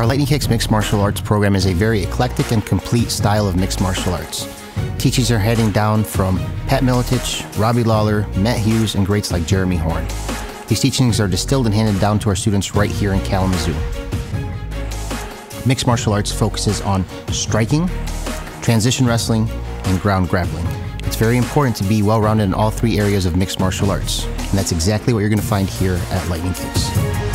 Our Lightning Kicks Mixed Martial Arts program is a very eclectic and complete style of mixed martial arts. Teachers are heading down from Pat Miletic, Robbie Lawler, Matt Hughes, and greats like Jeremy Horn. These teachings are distilled and handed down to our students right here in Kalamazoo. Mixed martial arts focuses on striking, transition wrestling, and ground grappling. It's very important to be well-rounded in all three areas of mixed martial arts, and that's exactly what you're going to find here at Lightning Kicks.